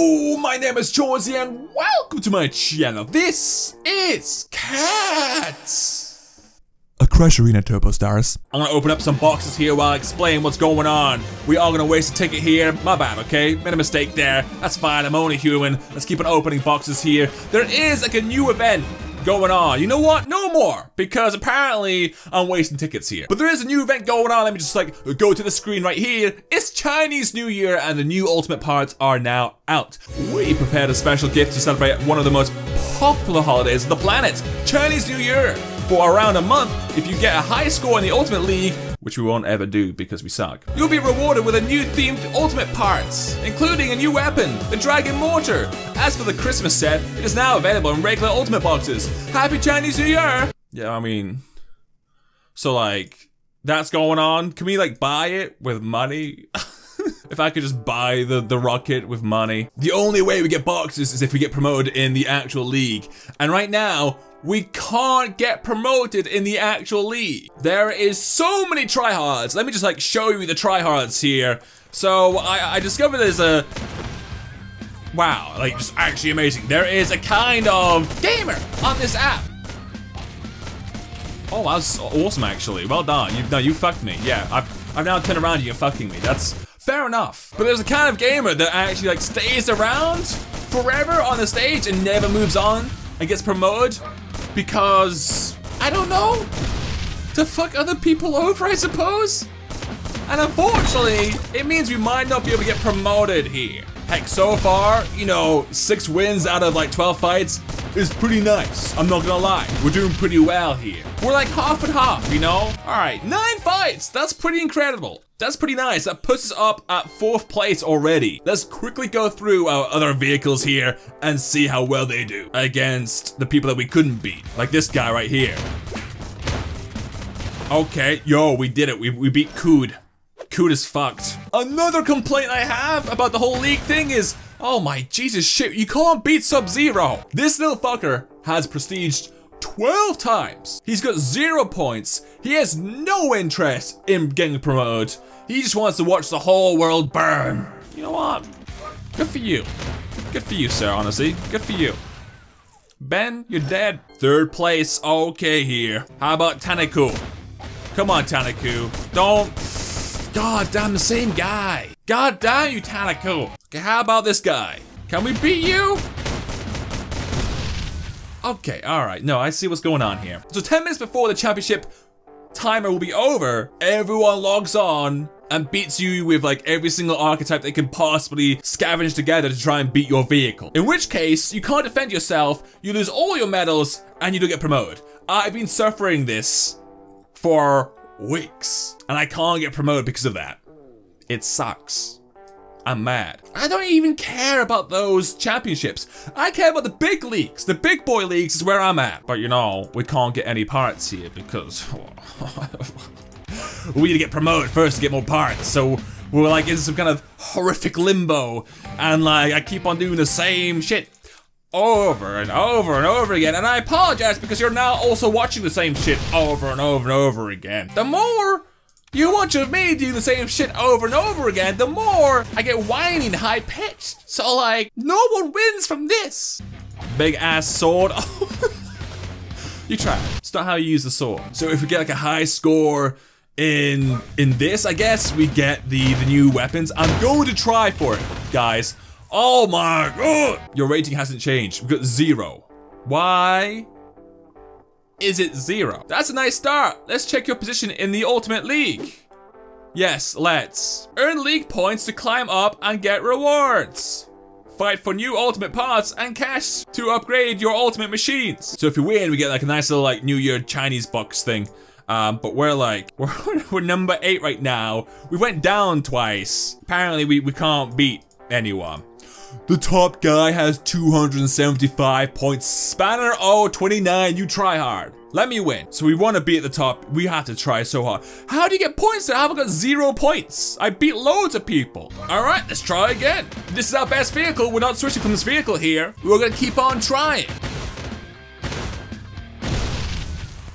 Hello, my name is Josie and welcome to my channel. This is Cats! A Crash Arena Turbo Stars. I'm gonna open up some boxes here while I explain what's going on. We are gonna waste a ticket here. My bad, okay? Made a mistake there. That's fine, I'm only human. Let's keep on opening boxes here. There is like a new event going on. You know what? No more, because apparently I'm wasting tickets here. But there is a new event going on. Let me just like go to the screen right here. It's Chinese New Year and the new ultimate parts are now out. We prepared a special gift to celebrate one of the most popular holidays on the planet, Chinese New Year. For around a month, if you get a high score in the Ultimate League, which we won't ever do because we suck, you'll be rewarded with a new themed ultimate parts, including a new weapon, the Dragon Mortar. As for the Christmas set, it is now available in regular ultimate boxes. Happy Chinese New Year! Yeah, I mean, so like, that's going on. Can we like buy it with money? If I could just buy the rocket with money. The only way we get boxes is if we get promoted in the actual league. And right now, we can't get promoted in the actual league. There is so many tryhards. Let me just like show you the tryhards here. So I discovered there's a, wow, like just actually amazing. There is a kind of gamer on this app. Oh, that was awesome actually. Well done. You fucked me. Yeah, I've now turned around and you're fucking me. That's fair enough. But there's a kind of gamer that actually like stays around forever on the stage and never moves on and gets promoted because, I don't know, to fuck other people over, I suppose? And unfortunately, it means we might not be able to get promoted here. Heck, so far, you know, 6 wins out of like 12 fights is pretty nice. I'm not gonna lie, we're doing pretty well here. We're like half and half, you know? All right, 9 fights, that's pretty incredible. That's pretty nice. That puts us up at 4th place already. Let's quickly go through our other vehicles here and see how well they do against the people that we couldn't beat, like this guy right here. Okay, yo, we did it. We beat Cood. Cood is fucked. Another complaint I have about the whole league thing is, oh my Jesus shit, you can't beat Sub-Zero. This little fucker has prestiged 12 times. He's got 0 points. He has no interest in getting promoted. He just wants to watch the whole world burn. You know what? Good for you. Good for you, sir, honestly. Good for you. Ben, you're dead. 3rd place, okay here. How about Taniku? Come on, Taniku. Don't. God damn, the same guy. God damn you, Taniku. Okay, how about this guy? Can we beat you? Okay, alright, no, I see what's going on here. So 10 minutes before the championship timer will be over, everyone logs on and beats you with like every single archetype they can possibly scavenge together to try and beat your vehicle. In which case, you can't defend yourself, you lose all your medals, and you don't get promoted. I've been suffering this for weeks, and I can't get promoted because of that. It sucks. I'm mad. I don't even care about those championships. I care about the big leagues. The big boy leagues is where I'm at. But you know, we can't get any parts here because we need to get promoted first to get more parts. So we're like in some kind of horrific limbo. And like, I keep on doing the same shit over and over and over again. And I apologize because you're now also watching the same shit over and over and over again. The more you watch me do the same shit over and over again, the more I get whiny and high-pitched. So like, no one wins from this. Big ass sword. You try it. It's not how you use the sword. So if we get like a high score in this, I guess we get the new weapons. I'm going to try for it, guys. Oh my God. Your rating hasn't changed. We've got 0. Why? Is it 0? That's a nice start. Let's check your position in the Ultimate League. Yes, let's. Earn league points to climb up and get rewards. Fight for new ultimate parts and cash to upgrade your ultimate machines. So if you win, we get like a nice little like New Year Chinese box thing. But we're like, we're number 8 right now. We went down twice. Apparently we can't beat anyone. The top guy has 275 points. Spanner 029, you try hard. Let me win. So we want to be at the top. We have to try so hard. How do you get points that I haven't got 0 points? I beat loads of people. All right, let's try again. This is our best vehicle. We're not switching from this vehicle here. We're going to keep on trying.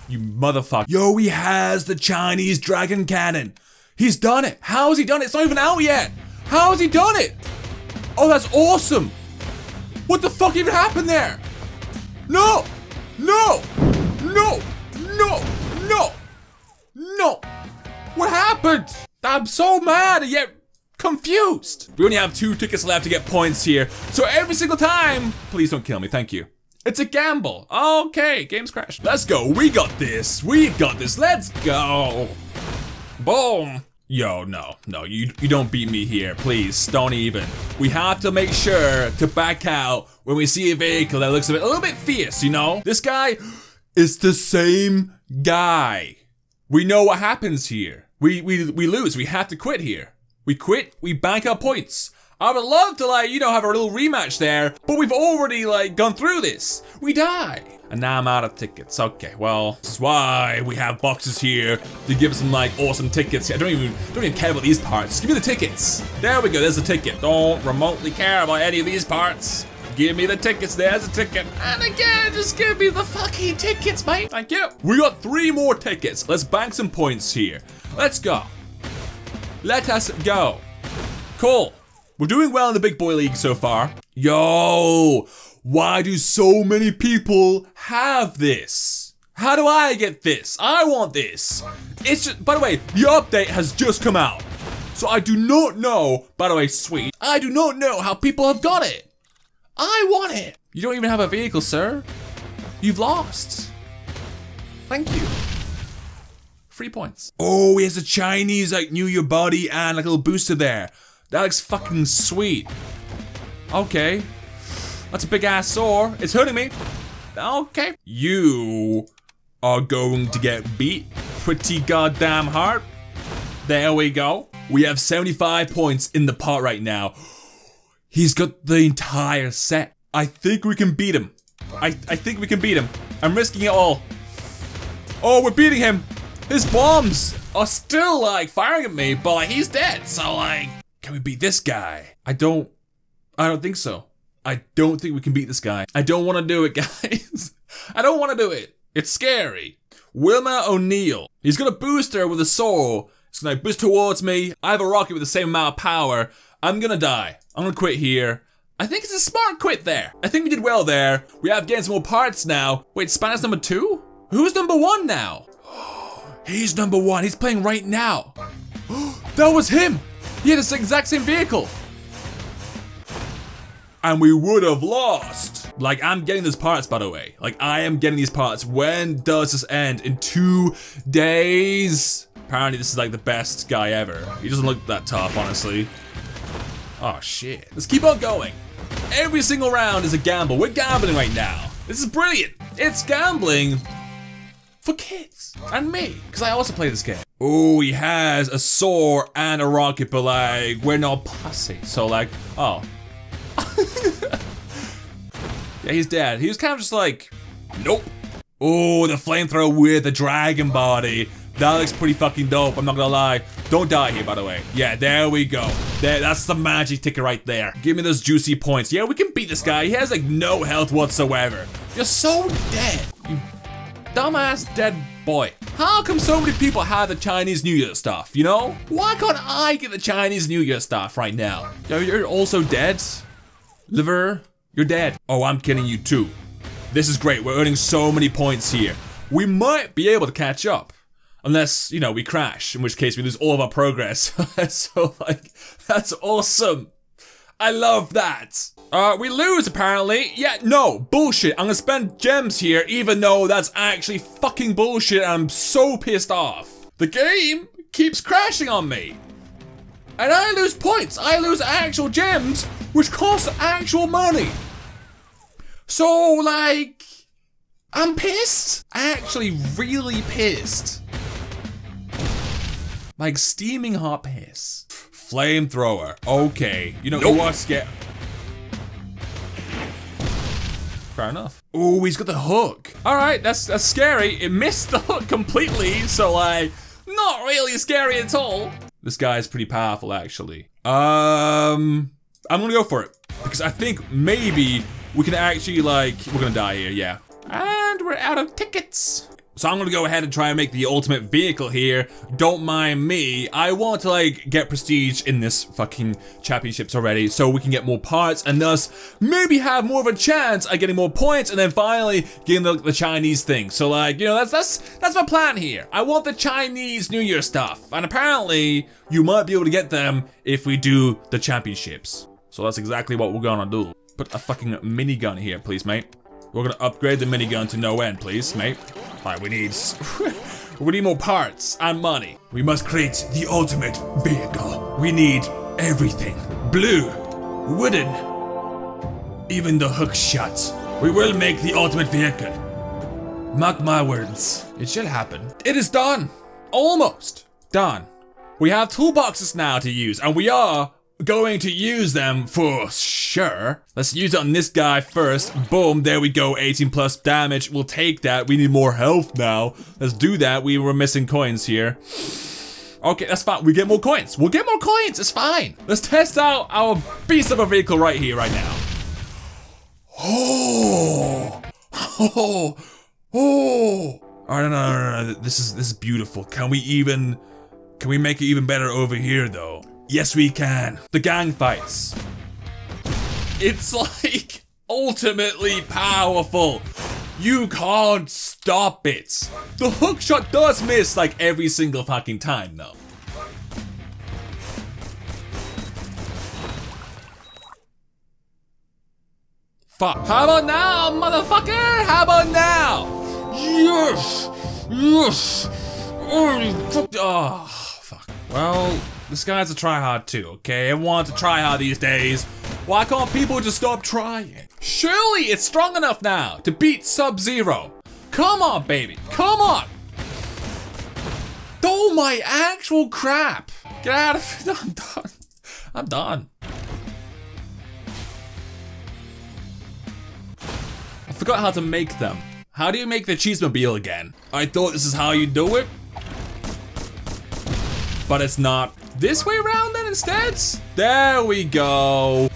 You motherfucker. Yo, he has the Chinese Dragon Cannon. He's done it. How has he done it? It's not even out yet. How has he done it? Oh, that's awesome! What the fuck even happened there? No! No! No! No! No! No! What happened? I'm so mad and yet confused. We only have 2 tickets left to get points here. So every single time, please don't kill me, thank you. It's a gamble. Okay, game's crashed. Let's go. We got this. We got this. Let's go. Boom. Yo, no, you don't beat me here, please, don't even. We have to make sure to back out when we see a vehicle that looks a little bit fierce, you know? This guy is the same guy. We know what happens here. We lose, we have to quit here. We quit, we bank our points. I would love to, like, you know, have a little rematch there, but we've already, like, gone through this. We die. And now I'm out of tickets. Okay, well, this is why we have boxes here to give us some, like, awesome tickets. I don't even care about these parts. Give me the tickets. There we go, there's a ticket. Don't remotely care about any of these parts. Give me the tickets, there's a ticket. And again, just give me the fucking tickets, mate. Thank you. We got 3 more tickets. Let's bank some points here. Let's go. Let us go. Cool. We're doing well in the big boy league so far. Yo, why do so many people have this? How do I get this? I want this. It's just, by the way, the update has just come out. So I do not know, by the way, sweet. I do not know how people have got it. I want it. You don't even have a vehicle, sir. You've lost. Thank you. 3 points. Oh, he has a Chinese, like, New Year body and like a little booster there. That looks fucking sweet. Okay. That's a big ass sore. It's hurting me. Okay. You are going to get beat pretty goddamn hard. There we go. We have 75 points in the pot right now. He's got the entire set. I think we can beat him. I think we can beat him. I'm risking it all. Oh, we're beating him. His bombs are still, like, firing at me, but, like, he's dead. So, like, can we beat this guy? I don't think so. I don't think we can beat this guy. I don't want to do it, guys. I don't want to do it. It's scary. Wilma O'Neill. He's got a booster with a soul. It's gonna boost towards me. I have a rocket with the same amount of power. I'm gonna die. I'm gonna quit here. I think it's a smart quit there. I think we did well there. We have gained some more parts now. Wait, Spanish number 2? Who's number 1 now? He's number 1. He's playing right now. That was him. He had this exact same vehicle. And we would have lost. Like, I'm getting these parts, by the way. Like, I am getting these parts. When does this end? In 2 days? Apparently, this is, like, the best guy ever. He doesn't look that tough, honestly. Oh, shit. Let's keep on going. Every single round is a gamble. We're gambling right now. This is brilliant. It's gambling for kids and me, because I also play this game. Oh, he has a sword and a rocket, but, like, we're not pussy. So, like, oh. Yeah, he's dead. He was kind of just like, nope. Oh, the flamethrower with the dragon body. That looks pretty fucking dope, I'm not gonna lie. Don't die here, by the way. Yeah, there we go. There, that's the magic ticket right there. Give me those juicy points. Yeah, we can beat this guy. He has, like, no health whatsoever. You're so dead. You dumbass dead boy. How come so many people have the Chinese New Year stuff, you know? Why can't I get the Chinese New Year stuff right now? Yo, you're also dead. Liver, you're dead. Oh, I'm kidding you too. This is great, we're earning so many points here. We might be able to catch up. Unless, you know, we crash, in which case we lose all of our progress. So, like, that's awesome. I love that. We lose, apparently. Yeah, no, bullshit. I'm gonna spend gems here, even though that's actually fucking bullshit, and I'm so pissed off. The game keeps crashing on me. And I lose points. I lose actual gems, which costs actual money. So, like, I'm pissed. Actually really pissed. Like, steaming hot piss. Flamethrower, okay. You know, nope. What's get? Fair enough. Oh, he's got the hook. All right, that's scary. It missed the hook completely, so, like, not really scary at all. This guy is pretty powerful, actually. I'm gonna go for it, because I think maybe we can actually, like, we're gonna die here, yeah. And we're out of tickets. So I'm gonna go ahead and try and make the ultimate vehicle here. Don't mind me. I want to like get prestige in this fucking championships already so we can get more parts and thus maybe have more of a chance at getting more points and then finally getting the Chinese thing. So like, you know, that's my plan here. I want the Chinese New Year stuff, and apparently you might be able to get them if we do the championships. So that's exactly what we're gonna do. Put a fucking minigun here, please, mate. We're gonna upgrade the minigun to no end, please, mate. Alright, we need more parts and money. We must create the ultimate vehicle. We need everything. Blue, wooden, even the hook shots. We will make the ultimate vehicle. Mark my words. It shall happen. It is done. Almost done. We have toolboxes now to use, and we are going to use them for sure. Let's use it on this guy first. Boom, there we go. 18 plus damage. We'll take that. We need more health now. Let's do that. We were missing coins here. Okay, that's fine. We get more coins. We'll get more coins. It's fine. Let's test out our beast of a vehicle right here, right now. Oh, oh, oh. All right, no. This is beautiful. Can we make it even better over here though? Yes, we can. The gang fights. It's like ultimately powerful. You can't stop it. The hook shot does miss like every single fucking time though. Fuck. How about now, motherfucker? How about now? Yes! Yes! Oh, fuck. Oh, fuck. Well, this guy's a tryhard too, okay? Everyone's a tryhard these days. Why can't people just stop trying? Surely it's strong enough now to beat Sub-Zero. Come on, baby. Come on. Oh, my actual crap. Get out of it. I'm done. I'm done. I forgot how to make them. How do you make the Cheesemobile again? I thought this is how you do it. But it's not. This way around then instead? There we go.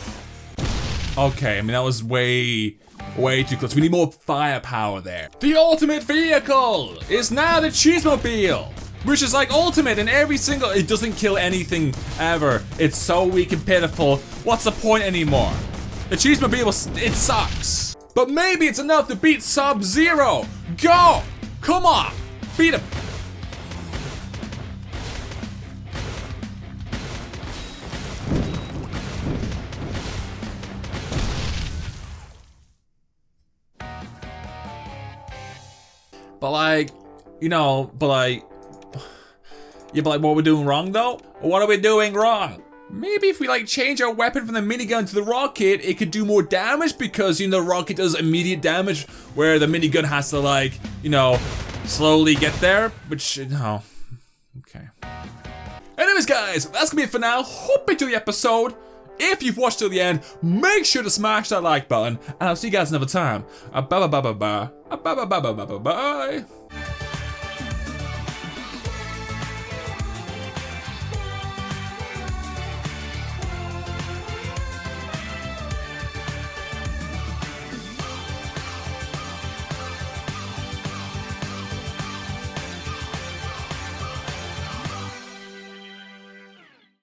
Okay, I mean that was way too close. We need more firepower there. The ultimate vehicle is now the Cheesemobile, which is like ultimate in every single, it doesn't kill anything ever. It's so weak and pitiful. What's the point anymore? The Cheesemobile, it sucks. But maybe it's enough to beat Sub-Zero. Go, come on, beat him. But like, you know, but like what we're doing wrong though? What are we doing wrong? Maybe if we like change our weapon from the minigun to the rocket, it could do more damage because, you know, the rocket does immediate damage where the minigun has to like, you know, slowly get there, which, no, okay. Anyways guys, that's gonna be it for now. Hope you enjoyed the episode. If you've watched till the end, make sure to smash that like button, and I'll see you guys another time. Bye bye bye bye bye. Bye bye bye bye bye bye bye.